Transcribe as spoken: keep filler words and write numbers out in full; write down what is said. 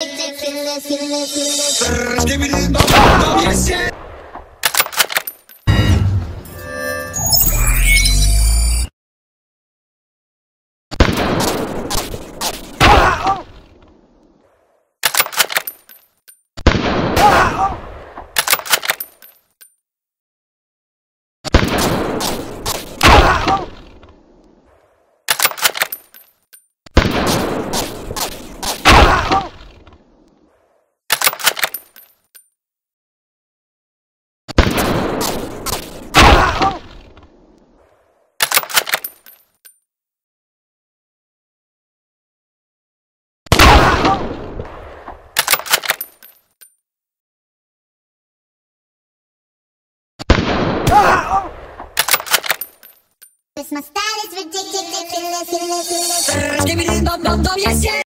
Give me the bomb, yes, yes. My style is ridiculous. Give me the bomb, bomb, bomb, yes, yes.